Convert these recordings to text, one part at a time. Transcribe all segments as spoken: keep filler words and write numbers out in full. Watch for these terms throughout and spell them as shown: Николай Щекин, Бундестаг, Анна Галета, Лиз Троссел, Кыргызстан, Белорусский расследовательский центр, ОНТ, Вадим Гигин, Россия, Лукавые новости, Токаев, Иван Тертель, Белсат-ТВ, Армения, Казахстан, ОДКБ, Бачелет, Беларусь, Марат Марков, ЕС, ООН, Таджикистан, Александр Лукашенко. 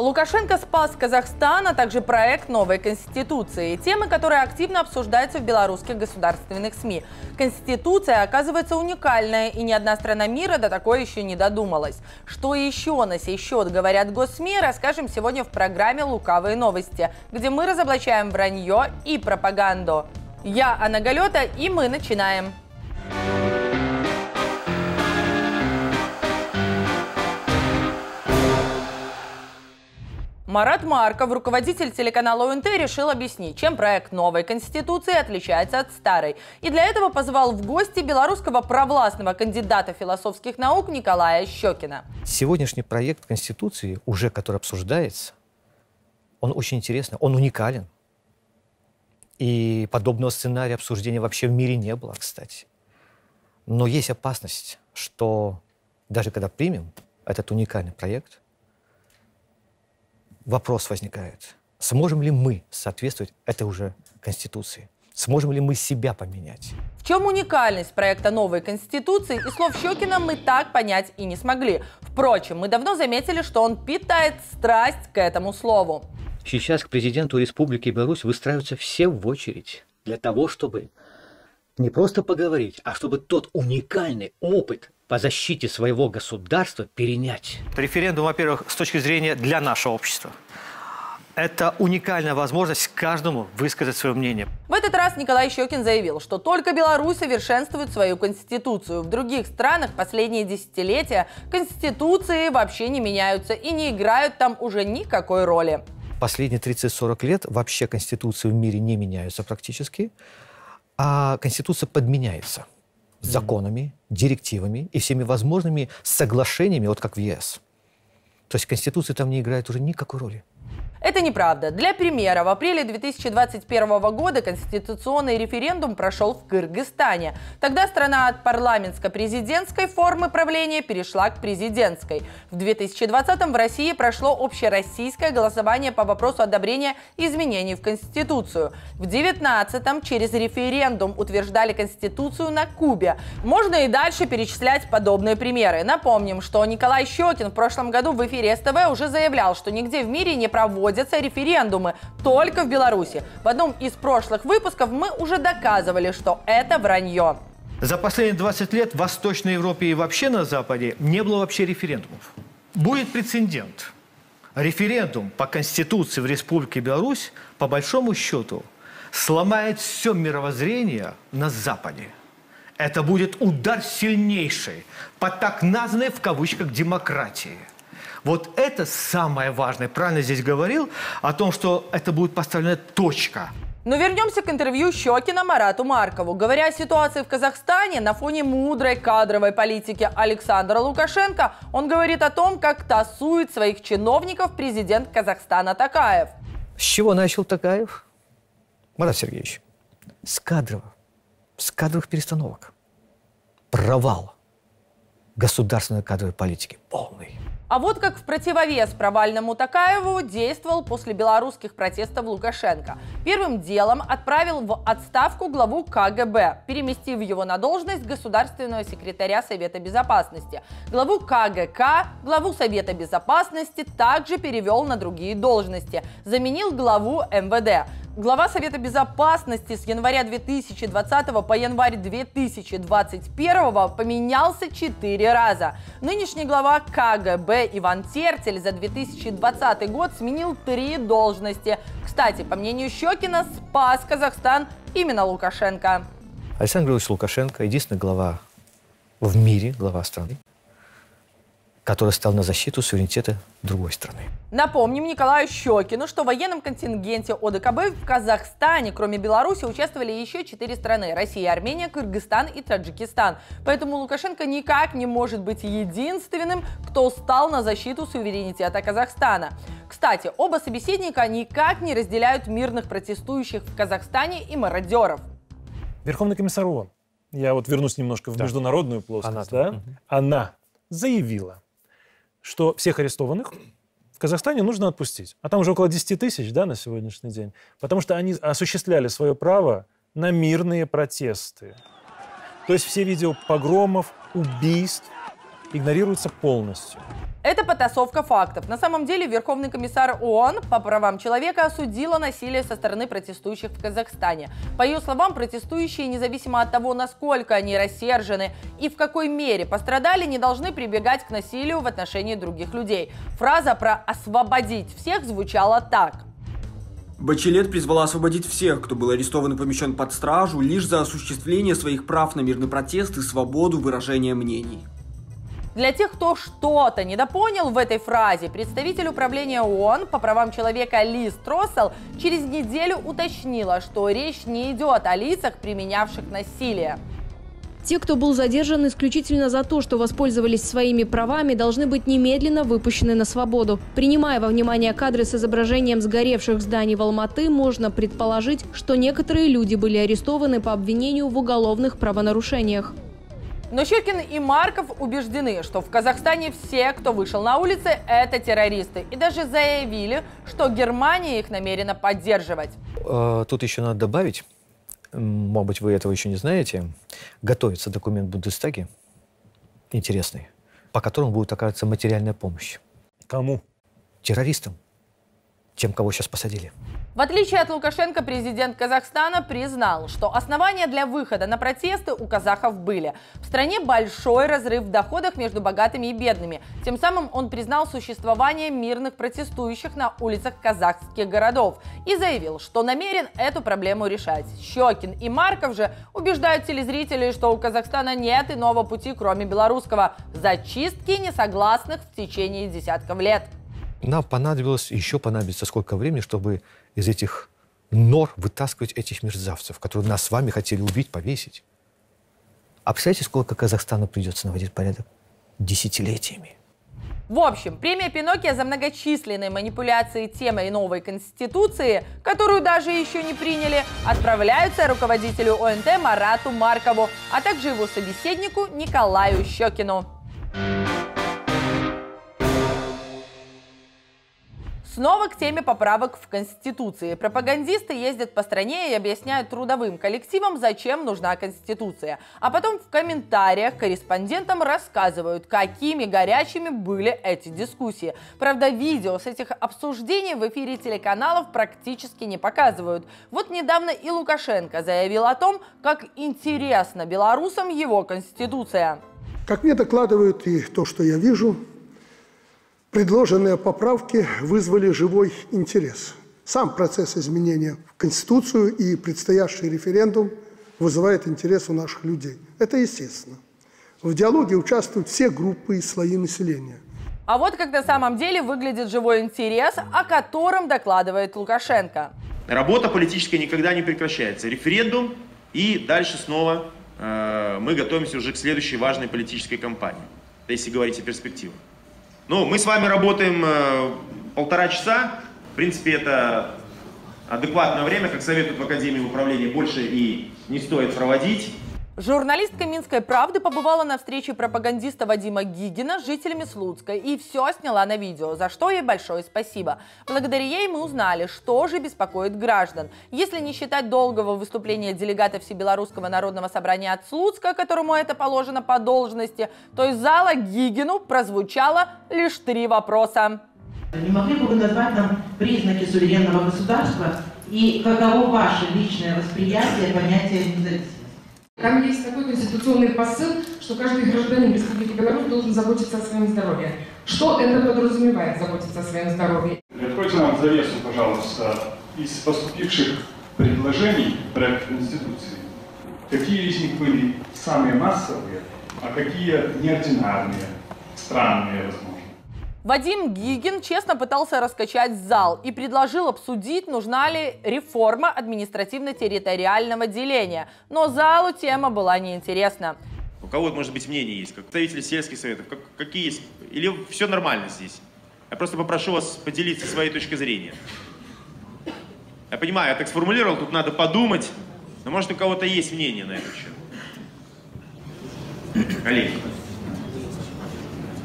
Лукашенко спас Казахстан, а также проект новой Конституции. Темы, которые активно обсуждаются в белорусских государственных СМИ. Конституция оказывается уникальная, и ни одна страна мира до такой еще не додумалась. Что еще на сей счет говорят госсми, расскажем сегодня в программе «Лукавые новости», где мы разоблачаем вранье и пропаганду. Я Анна Галета, и мы начинаем. Марат Марков, руководитель телеканала ОНТ, решил объяснить, чем проект новой Конституции отличается от старой. И для этого позвал в гости белорусского провластного кандидата философских наук Николая Щекина. Сегодняшний проект Конституции, уже который обсуждается, он очень интересный, он уникален. И подобного сценария обсуждения вообще в мире не было, кстати. Но есть опасность, что даже когда примем этот уникальный проект, вопрос возникает, сможем ли мы соответствовать этой уже Конституции? Сможем ли мы себя поменять? В чем уникальность проекта новой Конституции и слов Щекина мы так понять и не смогли. Впрочем, мы давно заметили, что он питает страсть к этому слову. Сейчас к президенту Республики Беларусь выстраиваются все в очередь для того, чтобы не просто поговорить, а чтобы тот уникальный опыт по защите своего государства перенять. Референдум, во-первых, с точки зрения для нашего общества. Это уникальная возможность каждому высказать свое мнение. В этот раз Николай Щекин заявил, что только Беларусь совершенствует свою конституцию. В других странах последние десятилетия конституции вообще не меняются и не играют там уже никакой роли. Последние тридцать-сорок лет вообще конституции в мире не меняются практически, а конституция подменяется законами, директивами и всеми возможными соглашениями, вот как в ЕС. То есть Конституция там не играет уже никакой роли. Это неправда. Для примера, в апреле две тысячи двадцать первого года конституционный референдум прошел в Кыргызстане. Тогда страна от парламентско-президентской формы правления перешла к президентской. В две тысячи двадцатом в России прошло общероссийское голосование по вопросу одобрения изменений в Конституцию. В две тысячи девятнадцатом через референдум утверждали Конституцию на Кубе. Можно и дальше перечислять подобные примеры. Напомним, что Николай Щекин в прошлом году в эфире эс тэ вэ уже заявлял, что нигде в мире не проводится референдумы, только в Беларуси. В одном из прошлых выпусков мы уже доказывали, что это вранье. За последние двадцать лет в Восточной Европе и вообще на Западе не было вообще референдумов. Будет прецедент. Референдум по Конституции в Республике Беларусь, по большому счету, сломает все мировоззрение на Западе. Это будет удар сильнейший по так названной в кавычках демократии. Вот это самое важное. Правильно здесь говорил о том, что это будет поставлена точка. Но вернемся к интервью Щекина Марату Маркову. Говоря о ситуации в Казахстане на фоне мудрой кадровой политики Александра Лукашенко, он говорит о том, как тасует своих чиновников президент Казахстана Токаев. С чего начал Токаев? Марат Сергеевич, с кадровых, с кадровых перестановок. Провал государственной кадровой политики полный. А вот как в противовес провальному Токаеву действовал после белорусских протестов Лукашенко. Первым делом отправил в отставку главу ка гэ бэ, переместив его на должность государственного секретаря Совета Безопасности. Главу ка гэ ка, главу Совета Безопасности также перевел на другие должности, заменил главу эм вэ дэ. Глава Совета Безопасности с января две тысячи двадцатого по январь две тысячи двадцать первого поменялся четыре раза. Нынешний глава ка гэ бэ Иван Тертель за две тысячи двадцатый год сменил три должности. Кстати, по мнению Щекина, спас Казахстан именно Лукашенко. Александр Григорьевич Лукашенко, единственный глава в мире, глава страны, который стал на защиту суверенитета другой страны. Напомним Николаю Щекину, что в военном контингенте о дэ ка бэ в Казахстане, кроме Беларуси, участвовали еще четыре страны – Россия, Армения, Кыргызстан и Таджикистан. Поэтому Лукашенко никак не может быть единственным, кто стал на защиту суверенитета Казахстана. Кстати, оба собеседника никак не разделяют мирных протестующих в Казахстане и мародеров. Верховный комиссар ООН, я вот вернусь немножко в да. международную плоскость, она, да? угу. Она заявила, что всех арестованных в Казахстане нужно отпустить. А там уже около десяти тысяч, да, на сегодняшний день. Потому что они осуществляли свое право на мирные протесты. То есть все видео погромов, убийств игнорируются полностью. Это потасовка фактов. На самом деле Верховный комиссар ООН по правам человека осудила насилие со стороны протестующих в Казахстане. По ее словам, протестующие, независимо от того, насколько они рассержены и в какой мере пострадали, не должны прибегать к насилию в отношении других людей. Фраза про «освободить всех» звучала так. Бачелет призвала освободить всех, кто был арестован и помещен под стражу, лишь за осуществление своих прав на мирный протест и свободу выражения мнений. Для тех, кто что-то недопонял в этой фразе, представитель управления ООН по правам человека Лиз Троссел через неделю уточнила, что речь не идет о лицах, применявших насилие. Те, кто был задержан исключительно за то, что воспользовались своими правами, должны быть немедленно выпущены на свободу. Принимая во внимание кадры с изображением сгоревших зданий в Алматы, можно предположить, что некоторые люди были арестованы по обвинению в уголовных правонарушениях. Но Щекин и Марков убеждены, что в Казахстане все, кто вышел на улицы, это террористы. И даже заявили, что Германия их намерена поддерживать. Тут еще надо добавить, может быть, вы этого еще не знаете, готовится документ в Бундестаге, интересный, по которому будет оказываться материальная помощь. Кому? Террористам. Тем, кого сейчас посадили. В отличие от Лукашенко, президент Казахстана признал, что основания для выхода на протесты у казахов были. В стране большой разрыв в доходах между богатыми и бедными. Тем самым он признал существование мирных протестующих на улицах казахских городов и заявил, что намерен эту проблему решать. Щекин и Марков же убеждают телезрителей, что у Казахстана нет иного пути, кроме белорусского, зачистки несогласных в течение десятков лет. Нам понадобилось, еще понадобится сколько времени, чтобы из этих нор вытаскивать этих мерзавцев, которые нас с вами хотели убить, повесить. А представляете, сколько Казахстану придется наводить порядок? Десятилетиями. В общем, премия Пиноккио за многочисленные манипуляции темой новой конституции, которую даже еще не приняли, отправляются руководителю ОНТ Марату Маркову, а также его собеседнику Николаю Щекину. Снова к теме поправок в Конституции. Пропагандисты ездят по стране и объясняют трудовым коллективам, зачем нужна Конституция. А потом в комментариях корреспондентам рассказывают, какими горячими были эти дискуссии. Правда, видео с этих обсуждений в эфире телеканалов практически не показывают. Вот недавно и Лукашенко заявил о том, как интересна белорусам его Конституция. Как мне докладывают и то, что я вижу, предложенные поправки вызвали живой интерес. Сам процесс изменения в Конституцию и предстоящий референдум вызывает интерес у наших людей. Это естественно. В диалоге участвуют все группы и слои населения. А вот как на самом деле выглядит живой интерес, о котором докладывает Лукашенко. Работа политическая никогда не прекращается. Референдум, и дальше снова э, мы готовимся уже к следующей важной политической кампании. Это если говорить о перспективах. Ну, мы с вами работаем э, полтора часа. В принципе, это адекватное время, как советуют в Академии управления, больше и не стоит проводить. Журналистка «Минской правды» побывала на встрече пропагандиста Вадима Гигина с жителями Слуцка и все сняла на видео, за что ей большое спасибо. Благодаря ей мы узнали, что же беспокоит граждан. Если не считать долгого выступления делегата Всебелорусского народного собрания от Слуцка, которому это положено по должности, то из зала Гигину прозвучало лишь три вопроса. Не могли бы вы назвать нам признаки суверенного государства и каково ваше личное восприятие понятия независимости? Там есть такой конституционный посыл, что каждый гражданин Республики Беларусь должен заботиться о своем здоровье. Что это подразумевает, заботиться о своем здоровье? Откройте нам завесу, пожалуйста, из поступивших предложений проекта Конституции. Какие из них были самые массовые, а какие неординарные, странные, возможно? Вадим Гигин честно пытался раскачать зал и предложил обсудить, нужна ли реформа административно-территориального деления. Но залу тема была неинтересна. У кого, может быть, мнение есть, как представители сельских советов, как, какие есть, или все нормально здесь? Я просто попрошу вас поделиться своей точкой зрения. Я понимаю, я так сформулировал, тут надо подумать, но может у кого-то есть мнение на этот счет? Коллеги,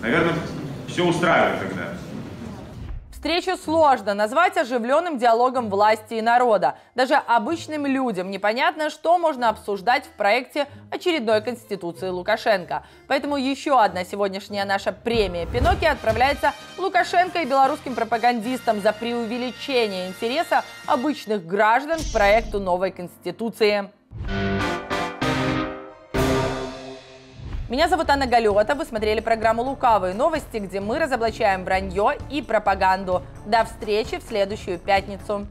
наверное... Все устраивает тогда. В Встречу сложно назвать оживленным диалогом власти и народа. Даже обычным людям непонятно, что можно обсуждать в проекте очередной Конституции Лукашенко. Поэтому еще одна сегодняшняя наша премия «Пиноки» отправляется Лукашенко и белорусским пропагандистам за преувеличение интереса обычных граждан к проекту новой Конституции. Меня зовут Анна Галета, вы смотрели программу «Лукавые новости», где мы разоблачаем вранье и пропаганду. До встречи в следующую пятницу.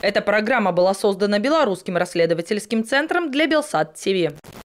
Эта программа была создана Белорусским расследовательским центром для Белсат-ТВ.